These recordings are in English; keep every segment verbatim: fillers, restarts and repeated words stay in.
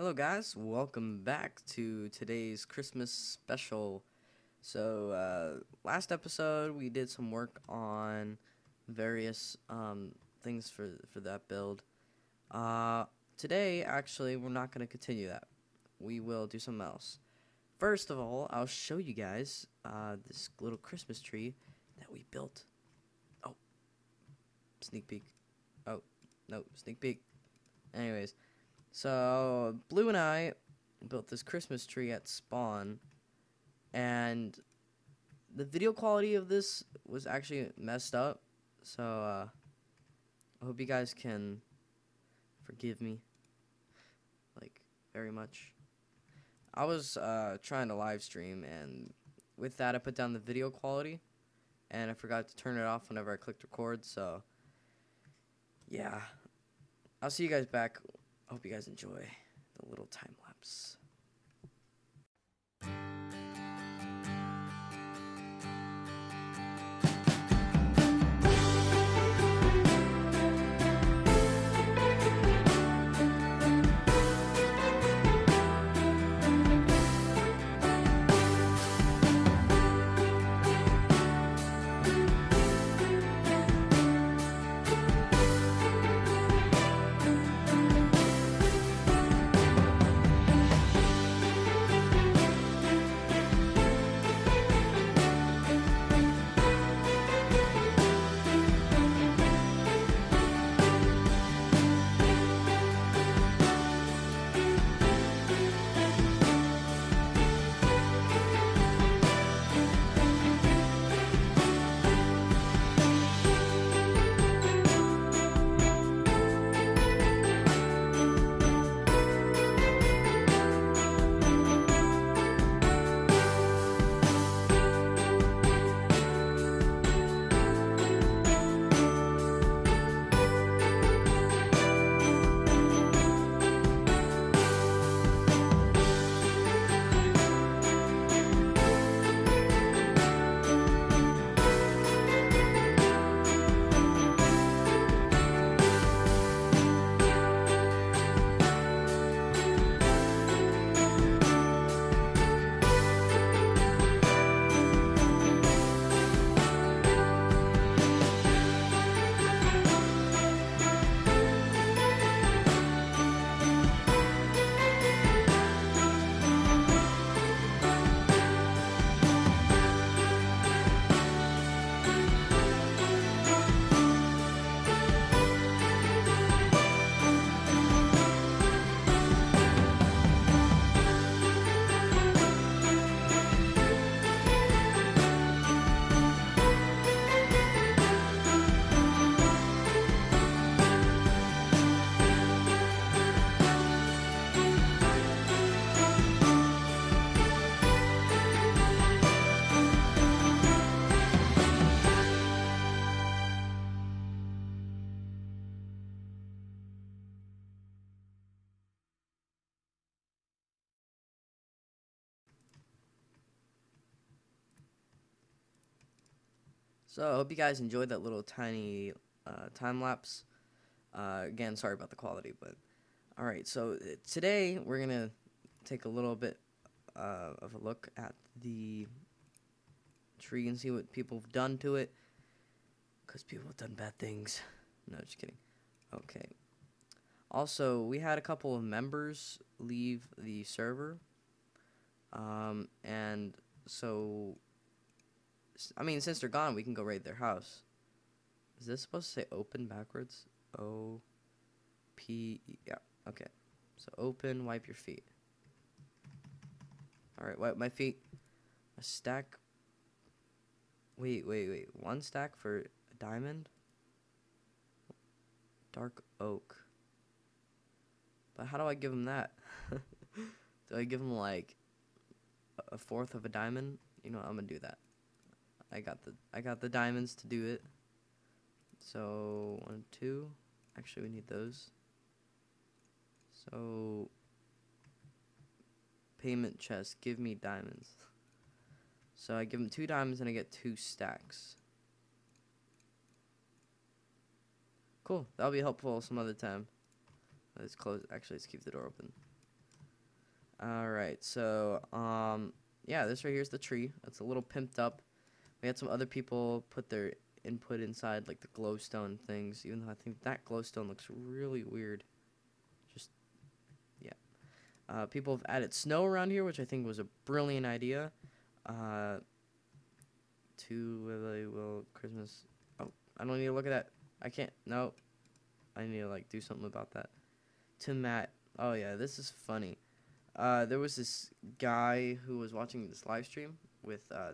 Hello guys, welcome back to today's Christmas special. So uh, last episode we did some work on various um, things for, for that build. Uh, today actually we're not going to continue that. We will do something else. First of all, I'll show you guys uh, this little Christmas tree that we built. Oh, sneak peek. Oh, no, sneak peek. Anyways. So, Blue and I built this Christmas tree at spawn, and the video quality of this was actually messed up, so uh, I hope you guys can forgive me, like, very much. I was uh, trying to live stream, and with that I put down the video quality, and I forgot to turn it off whenever I clicked record, so, yeah. I'll see you guys back. Hope you guys enjoy the little time lapse. So, I hope you guys enjoyed that little tiny uh, time-lapse. Uh, again, sorry about the quality, but... Alright, so today we're going to take a little bit uh, of a look at the tree and see what people have done to it. Because people have done bad things. No, just kidding. Okay. Also, we had a couple of members leave the server. Um, and so... I mean, since they're gone, we can go raid their house. Is this supposed to say open backwards? O P E. Yeah, okay. So open, wipe your feet. Alright, wipe my feet. A stack. Wait, wait, wait. One stack for a diamond? Dark oak. But how do I give them that? Do I give them, like, a fourth of a diamond? You know what, I'm gonna do that. I got the I got the diamonds to do it. So one, two. Actually, we need those. So payment chest, give me diamonds. So I give them two diamonds and I get two stacks. Cool. That'll be helpful some other time. Let's close. Actually, let's keep the door open. Alright, so, um, yeah, this right here is the tree. It's a little pimped up. We had some other people put their input inside, like the glowstone things, even though I think that glowstone looks really weird. Just, yeah. Uh, people have added snow around here, which I think was a brilliant idea. Uh, to, will Christmas, oh, I don't need to look at that. I can't, no. I need to, like, do something about that. To Matt, oh yeah, this is funny. Uh, there was this guy who was watching this live stream with uh,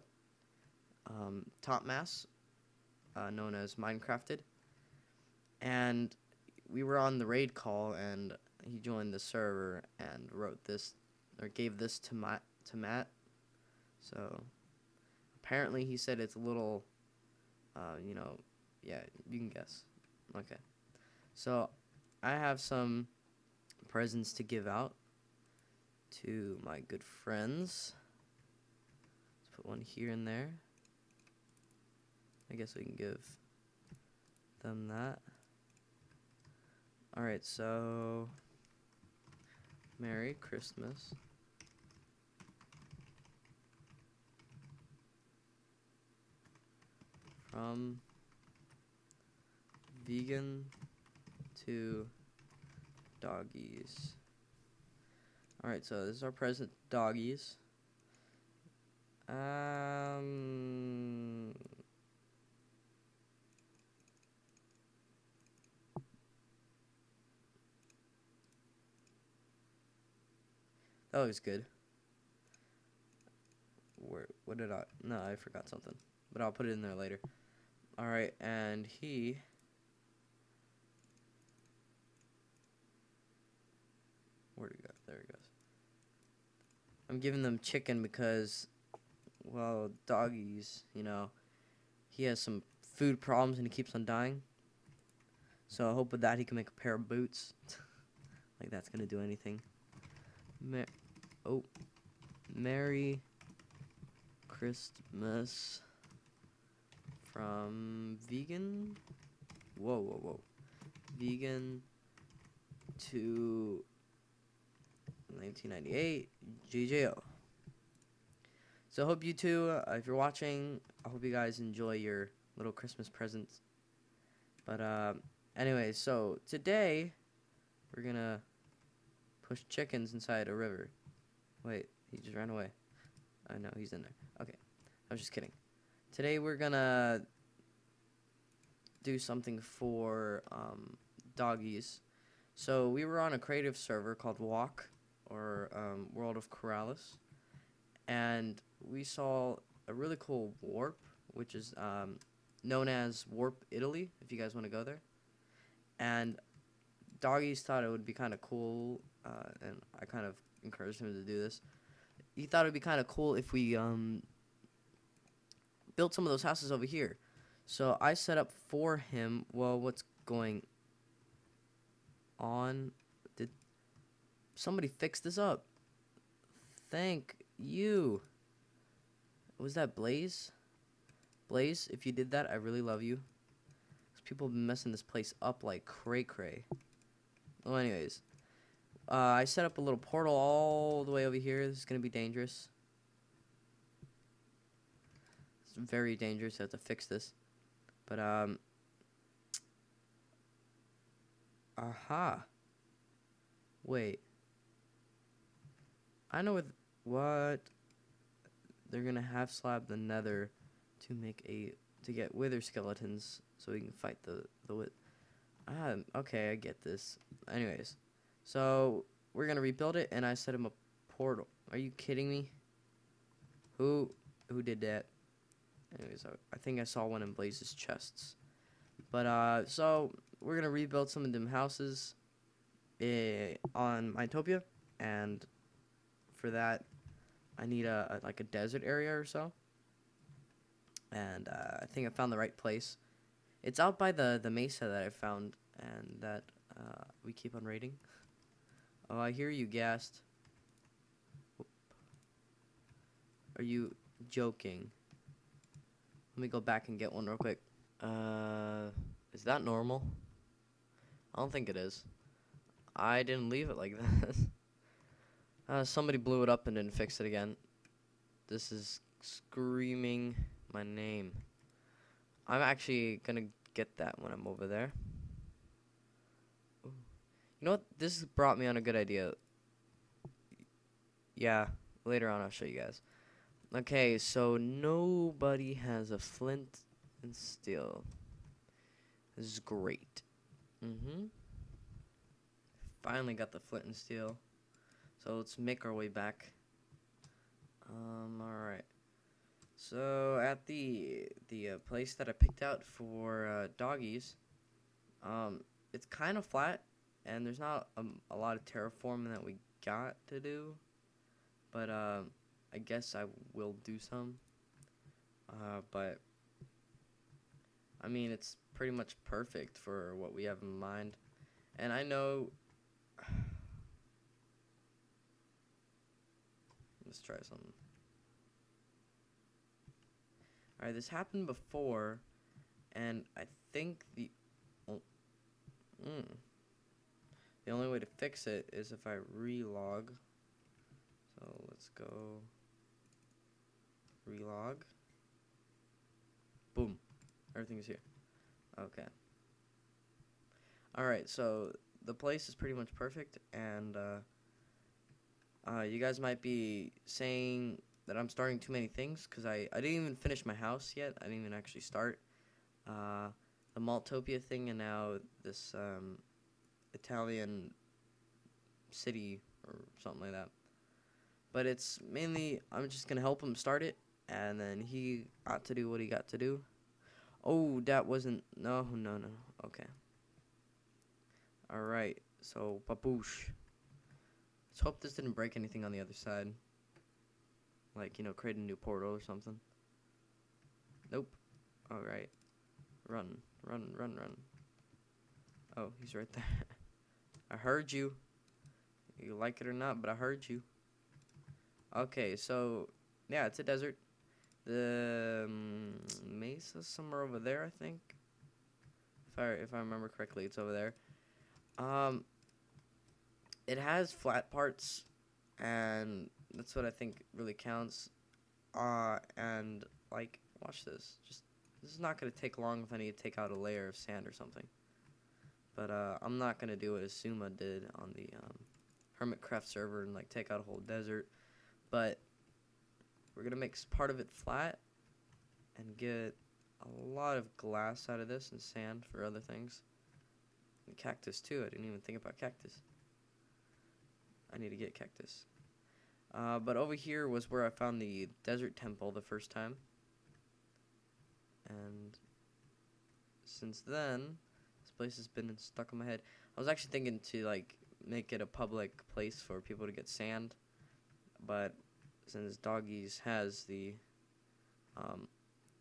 um, Topmass, uh, known as Minecrafted, and we were on the raid call, and he joined the server and wrote this, or gave this to Matt. To Matt. So apparently he said it's a little, uh, you know, yeah, you can guess. Okay, so I have some presents to give out to my good friends. Let's put one here and there. I guess we can give them that. Alright, so Merry Christmas. From vegan to doggies. Alright, so this is our present, doggies. Um, that looks good. Where, what did I, no, I forgot something, but I'll put it in there later. Alright, and he where'd it go? There it goes. I'm giving them chicken because, well, doggies, you know, he has some food problems and he keeps on dying. So I hope with that he can make a pair of boots. Like that's gonna do anything. Mer oh, Merry Christmas from vegan. Whoa, whoa, whoa, vegan to nineteen ninety-eight, G J O. So I hope you two, uh, if you're watching, I hope you guys enjoy your little Christmas presents. But uh, anyway, so today we're gonna push chickens inside a river. Wait, he just ran away. I know, he's in there. Okay, I was just kidding. Today we're gonna do something for um, doggies. So we were on a creative server called Walk, or um, World of Corrales, and we saw a really cool warp, which is um, known as Warp Italy, if you guys want to go there. And doggies thought it would be kind of cool, uh, and I kind of encouraged him to do this. He thought it would be kind of cool if we um, built some of those houses over here. So I set up for him, well, what's going on? Somebody fixed this up. Thank you. Was that Blaze? Blaze, if you did that, I really love you. Because people have been messing this place up like cray-cray. Well, anyways. Uh, I set up a little portal all the way over here. This is going to be dangerous. It's very dangerous. I have to fix this. But, um... aha. Wait. I know with what they're gonna half slab the nether to make a to get wither skeletons so we can fight the the wit. Ah, okay, I get this. Anyways, so we're gonna rebuild it, and I set him a portal. Are you kidding me? Who who did that? Anyways, I, I think I saw one in Blaze's chests. But uh, so we're gonna rebuild some of them houses, eh, on MindTopia, and for that, I need a, a like a desert area or so, and uh, I think I found the right place. It's out by the the mesa that I found and that uh, we keep on raiding. Oh, I hear you, Ghast. Whoop. Are you joking? Let me go back and get one real quick. Uh, is that normal? I don't think it is. I didn't leave it like that. Uh, somebody blew it up and didn't fix it again. This is screaming my name. I'm actually gonna get that when I'm over there. Ooh. You know what? This brought me on a good idea. Yeah, later on I'll show you guys. Okay, so nobody has a flint and steel. This is great. Mm-hmm. Finally got the flint and steel. So let's make our way back. Um, alright. So at the the uh, place that I picked out for uh, doggies, um, it's kind of flat, and there's not um, a lot of terraforming that we got to do, but uh, I guess I will do some. Uh, but I mean, it's pretty much perfect for what we have in mind, and I know. Let's try something. Alright, this happened before, and I think the oh, mm, the only way to fix it is if I relog. So let's go relog. Boom, everything's here. Okay. Alright, so the place is pretty much perfect, and uh, uh, you guys might be saying that I'm starting too many things, because I, I didn't even finish my house yet. I didn't even actually start uh, the MindTopia thing, and now this um, Italian city or something like that. But it's mainly, I'm just going to help him start it, and then he got to do what he got to do. Oh, that wasn't, no, no, no, okay. Alright, so baboosh. Let's hope this didn't break anything on the other side. Like, you know, create a new portal or something. Nope. Alright. Run, run, run, run. Oh, he's right there. I heard you. You like it or not, but I heard you. Okay, so, yeah, it's a desert. The um, mesa's somewhere over there, I think. If I, if I remember correctly, it's over there. Um, it has flat parts, and that's what I think really counts. Uh, and, like, watch this. Just This is not going to take long if I need to take out a layer of sand or something. But uh, I'm not going to do what Asuma did on the um, Hermitcraft server and, like, take out a whole desert. But we're going to make part of it flat and get a lot of glass out of this and sand for other things. And cactus, too. I didn't even think about cactus. I need to get cactus. Uh, but over here was where I found the desert temple the first time. And since then, this place has been stuck in my head. I was actually thinking to, like, make it a public place for people to get sand. But since Doggies has the um,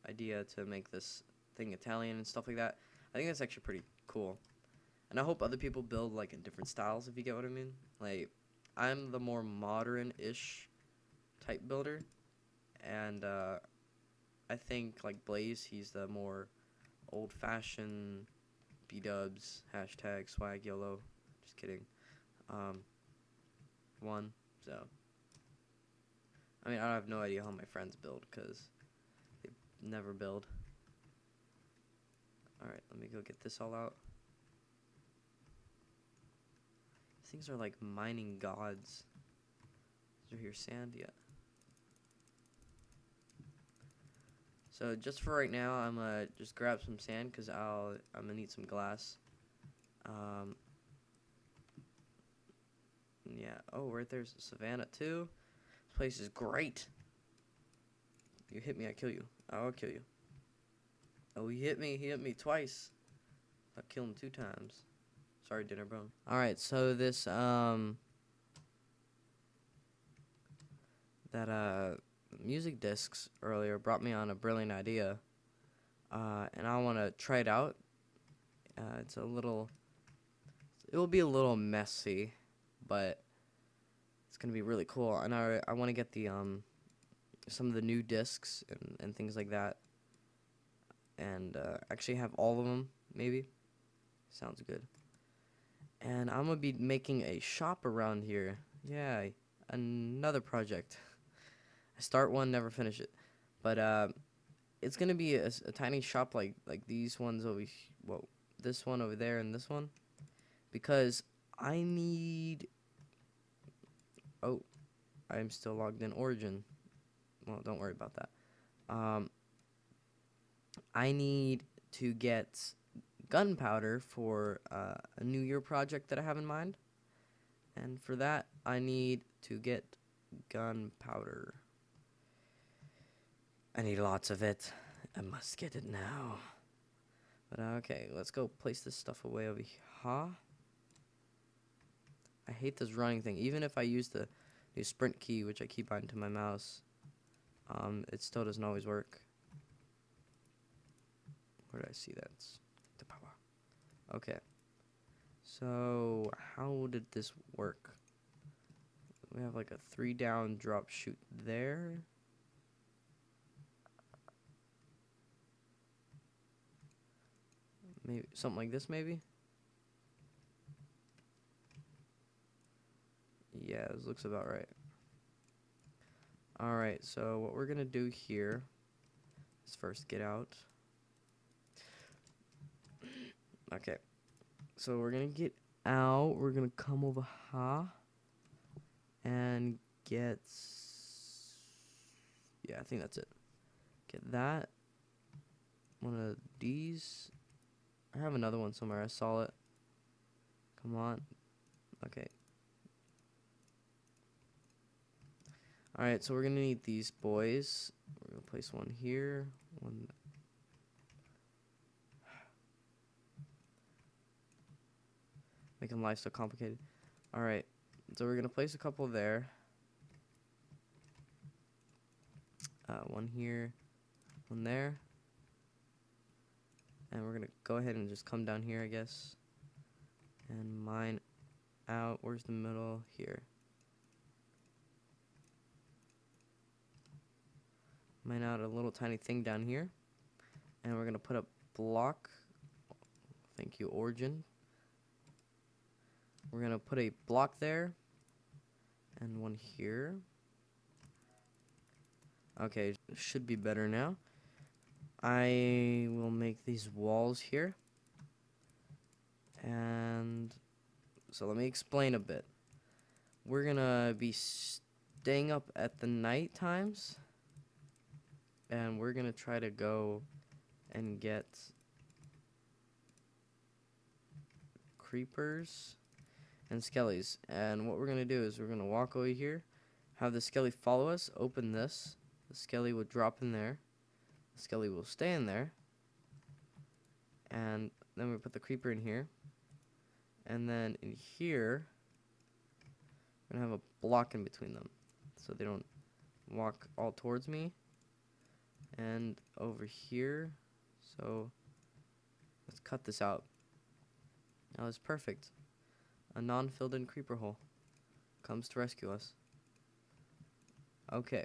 idea to make this thing Italian and stuff like that, I think that's actually pretty cool. And I hope other people build, like, in different styles, if you get what I mean. Like, I'm the more modern-ish type builder, and uh, I think, like, Blaze, he's the more old-fashioned B-dubs, hashtag swag YOLO, just kidding, um, one, so, I mean, I have no idea how my friends build, because they never build. Alright, let me go get this all out. Things are like mining gods. Is there here sand yet? So just for right now, I'm gonna just grab some sand because I'll I'm gonna need some glass. Um. Yeah. Oh, right there's Savannah too. This place is great. You hit me, I kill you. I'll kill you. Oh, he hit me. He hit me twice. I'll kill him two times. Sorry, dinner bone. Alright, so this, um, that, uh, music discs earlier brought me on a brilliant idea, uh, and I want to try it out. Uh, it's a little, it will be a little messy, but it's going to be really cool, and I, I want to get the, um, some of the new discs and, and things like that, and, uh, actually have all of them, maybe. Sounds good. And I'm going to be making a shop around here. Yeah, another project. I start one, never finish it. But uh, it's gonna be a, a tiny shop like like these ones over. Well, this one over there and this one, because I need. Oh, I'm still logged in Origin. Well, don't worry about that. Um, I need to get gunpowder for uh, a New Year project that I have in mind. And for that, I need to get gunpowder. I need lots of it. I must get it now. But uh, okay, let's go place this stuff away over here. Huh? I hate this running thing. Even if I use the new sprint key, which I keep onto my mouse, um, it still doesn't always work. Where did I see that? The power. Okay. So, how did this work? We have like a three down drop shoot there. Maybe something like this, maybe? Yeah, this looks about right. Alright, so what we're going to do here is first get out. Okay. So we're going to get out. We're going to come over here and get... Yeah, I think that's it. Get that. One of these. I have another one somewhere. I saw it. Come on. Okay. Alright, so we're going to need these boys. We're going to place one here. One. Making life so complicated. Alright, so we're going to place a couple there. Uh, one here. One there. And we're going to go ahead and just come down here, I guess. And mine out. Where's the middle? Here. Mine out a little tiny thing down here, and we're gonna put a block. Thank you, Origin. We're gonna put a block there, and one here. Okay, should be better now. I will make these walls here, and so let me explain a bit. We're gonna be staying up at the night times. And we're going to try to go and get creepers and skellies. And what we're going to do is we're going to walk over here, have the skelly follow us, open this. The skelly will drop in there. The skelly will stay in there. And then we put the creeper in here. And then in here, we're going to have a block in between them so they don't walk all towards me. And over here, so let's cut this out. That was perfect. A non-filled-in creeper hole comes to rescue us. Okay.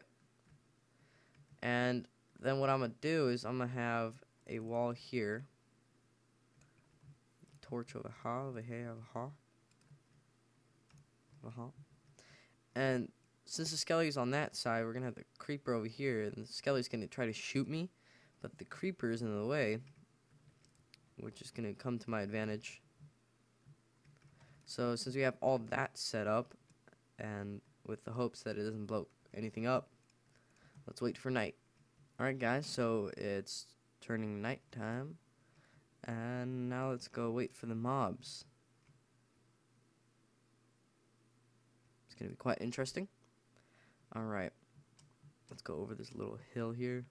And then what I'm going to do is I'm going to have a wall here. Torch over here, over here, over here. Over here. And... since the skelly's on that side, we're going to have the creeper over here, and the skelly's going to try to shoot me, but the creeper is in the way, which is going to come to my advantage. So since we have all that set up, and with the hopes that it doesn't blow anything up, let's wait for night. Alright guys, so it's turning nighttime, and now let's go wait for the mobs. It's going to be quite interesting. Alright, let's go over this little hill here.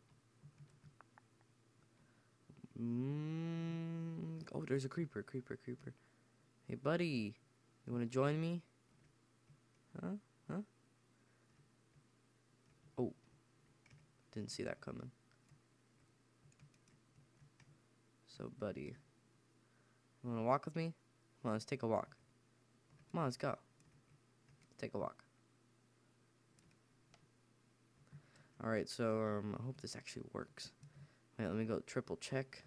Mm, oh, there's a creeper, creeper, creeper. Hey, buddy, you want to join me? Huh? Huh? Oh, didn't see that coming. So, buddy, you want to walk with me? Come on, let's take a walk. Come on, let's go. Let's take a walk. Alright, so um, I hope this actually works. Wait, let me go triple check.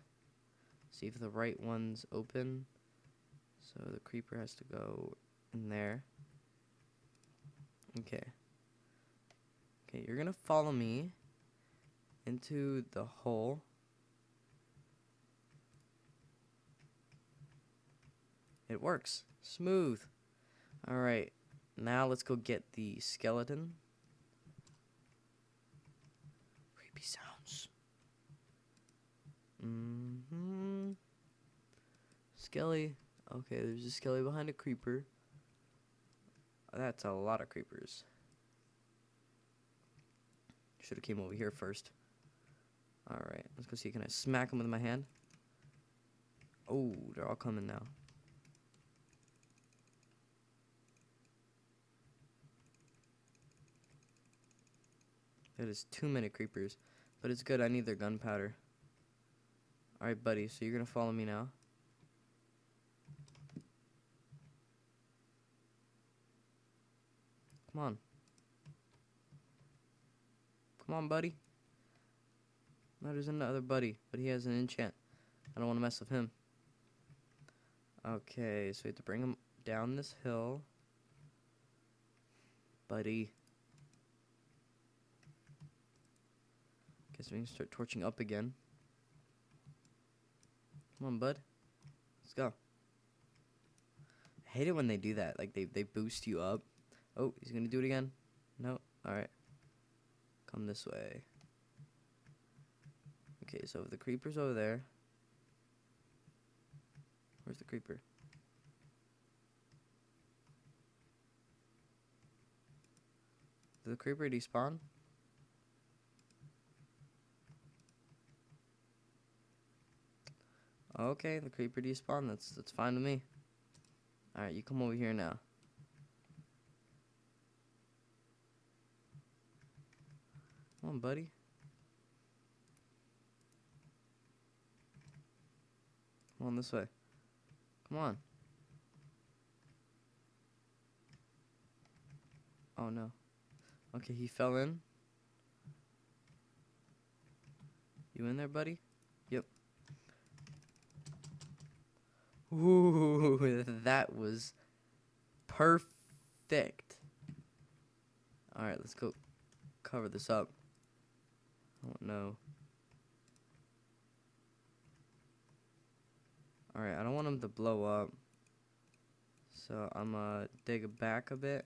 See if the right one's open. So the creeper has to go in there. Okay. Okay, you're gonna follow me into the hole. It works. Smooth. Alright, now let's go get the skeleton. Creepy sounds. Mm-hmm. Skelly. Okay, there's a skelly behind a creeper. That's a lot of creepers. Should have came over here first. Alright, let's go see. Can I smack them with my hand? Oh, they're all coming now. That is too many creepers. But it's good, I need their gunpowder. Alright, buddy, so you're gonna follow me now. Come on. Come on, buddy. No, there's another buddy, but he has an enchant. I don't want to mess with him. Okay, so we have to bring him down this hill. Buddy. Guess we can start torching up again. Come on, bud. Let's go. I hate it when they do that. Like, they, they boost you up. Oh, he's going to do it again? No? Alright. Come this way. Okay, so the creeper's over there. Where's the creeper? Did the creeper despawn? Okay, the creeper despawned. That's, that's fine with me. Alright, you come over here now. Come on, buddy. Come on this way. Come on. Oh, no. Okay, he fell in. You in there, buddy? Yep. Ooh, that was perfect. All right, let's go cover this up. I don't know. Alright, I don't want him to blow up. So I'm gonna dig it back a bit.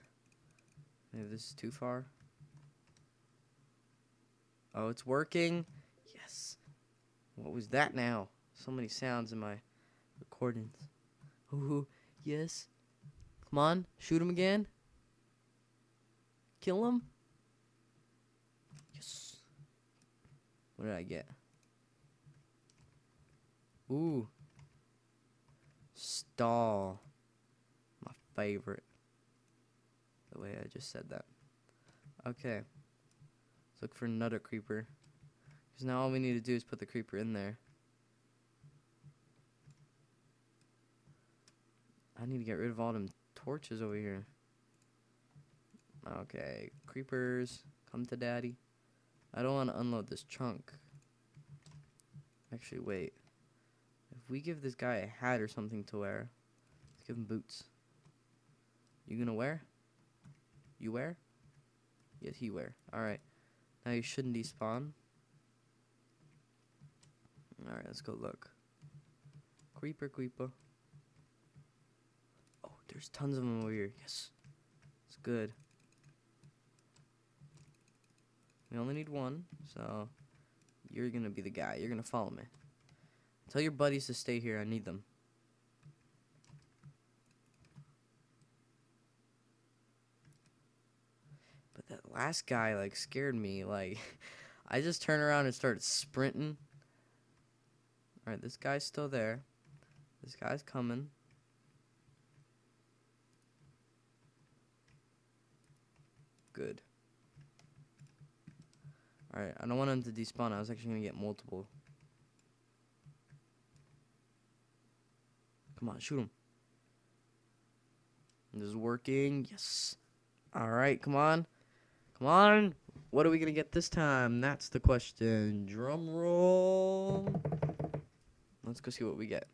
Maybe this is too far. Oh, it's working. Yes. What was that now? So many sounds in my recordings. Ooh, yes. Come on, shoot him again. Kill him. Yes. What did I get? Ooh. Stall. My favorite. The way I just said that. Okay. Let's look for another creeper. Because now all we need to do is put the creeper in there. I need to get rid of all them torches over here. Okay. Creepers. Come to daddy. I don't want to unload this chunk. Actually, wait. If we give this guy a hat or something to wear, let's give him boots. You gonna wear? You wear? Yes, he wear. Alright. Now you shouldn't despawn. Alright, let's go look. Creeper, creeper. Oh, there's tons of them over here. Yes. It's good. We only need one, so you're gonna be the guy. You're gonna follow me. Tell your buddies to stay here. I need them. But that last guy, like, scared me. Like, I just turned around and started sprinting. Alright, this guy's still there. This guy's coming. Good. Alright, I don't want him to despawn. I was actually going to get multiple. Come on, shoot him. This is working. Yes. All right, come on. Come on. What are we going to get this time? That's the question. Drum roll. Let's go see what we get.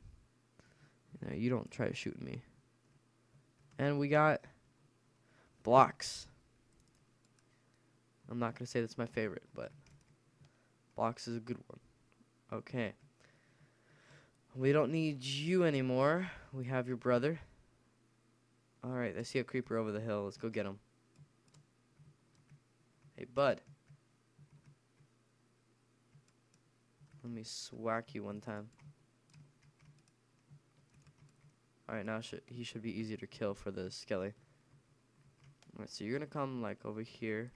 No, you don't try to shoot me. And we got blocks. I'm not going to say that's my favorite, but box is a good one. Okay. We don't need you anymore. We have your brother. Alright, I see a creeper over the hill. Let's go get him. Hey, bud. Let me swack you one time. Alright, now sh he should be easier to kill for the skelly. Alright, so you're gonna come, like, over here.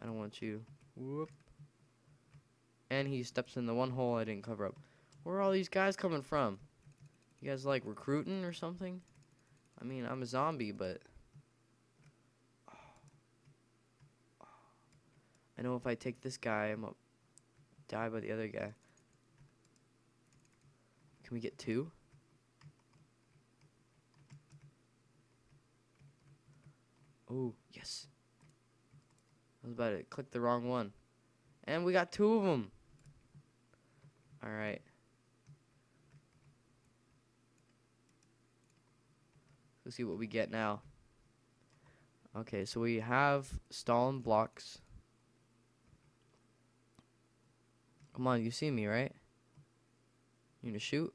I don't want you. Whoop. And he steps in the one hole I didn't cover up. Where are all these guys coming from? You guys, like, recruiting or something? I mean, I'm a zombie, but... Oh. Oh. I know if I take this guy, I'm up. Die by the other guy. Can we get two? Oh, yes. I was about to click the wrong one. And we got two of them. Alright. Let's see what we get now. Okay, so we have stone blocks. Come on, you see me, right? You gonna shoot?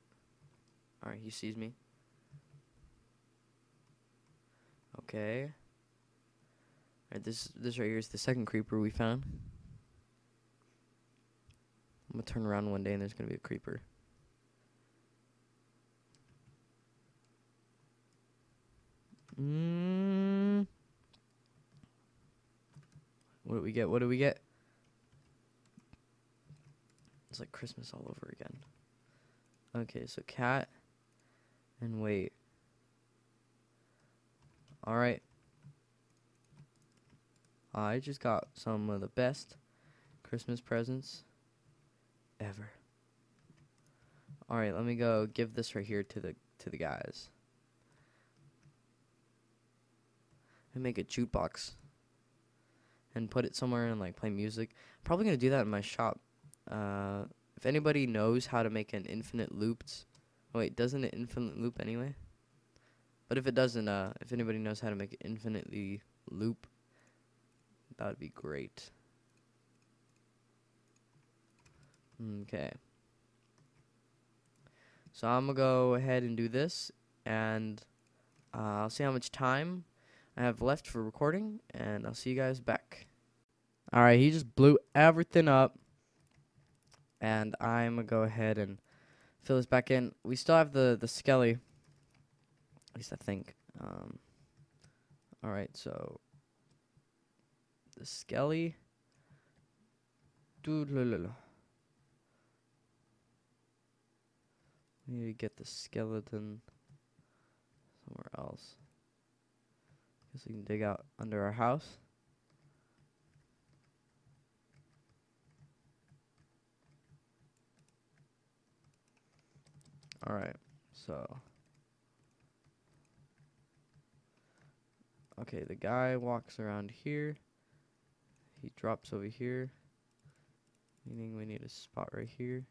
Alright, he sees me. Okay. Alright, this this right here is the second creeper we found. I'm gonna turn around one day and there's gonna be a creeper. Mm. What do we get? What do we get? It's like Christmas all over again. Okay, so cat and wait. Alright. I just got some of the best Christmas presents ever. Alright, let me go give this right here to the to the guys. And make a jukebox. And put it somewhere and like play music. Probably gonna do that in my shop. Uh, if anybody knows how to make an infinite looped, oh wait, doesn't it infinite loop anyway? But if it doesn't, uh, if anybody knows how to make it infinitely loop, that would be great. Okay. So I'm gonna go ahead and do this, and uh, I'll see how much time I have left for recording, and I'll see you guys back. Alright, he just blew everything up. And I'm going to go ahead and fill this back in. We still have the, the skelly. At least I think. Um, Alright, so. The skelly. We need to get the skeleton somewhere else. Guess we can dig out under our house. Alright, so. Okay, the guy walks around here. He drops over here. Meaning we need a spot right here.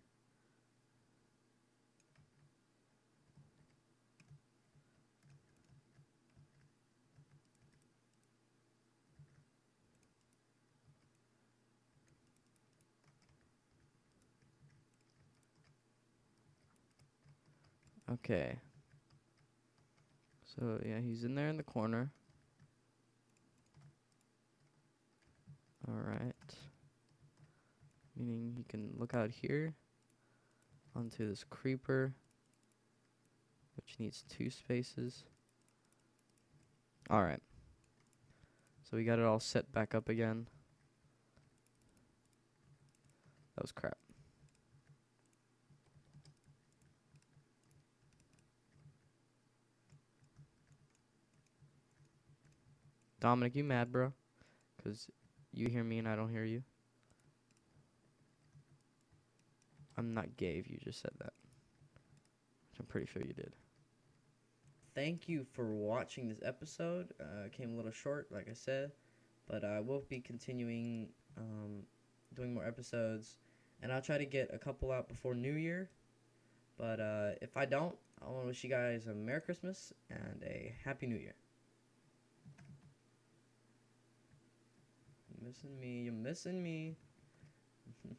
Okay. So, yeah, he's in there in the corner. Alright. Meaning he can look out here onto this creeper, which needs two spaces. Alright. So we got it all set back up again. That was crap. Dominic, you mad, bro? Because you hear me and I don't hear you. I'm not gay if you just said that. Which I'm pretty sure you did. Thank you for watching this episode. Uh, it came a little short, like I said. But I will be continuing um, doing more episodes. And I'll try to get a couple out before New Year. But uh, if I don't, I want to wish you guys a Merry Christmas and a Happy New Year. missing me. You're missing me.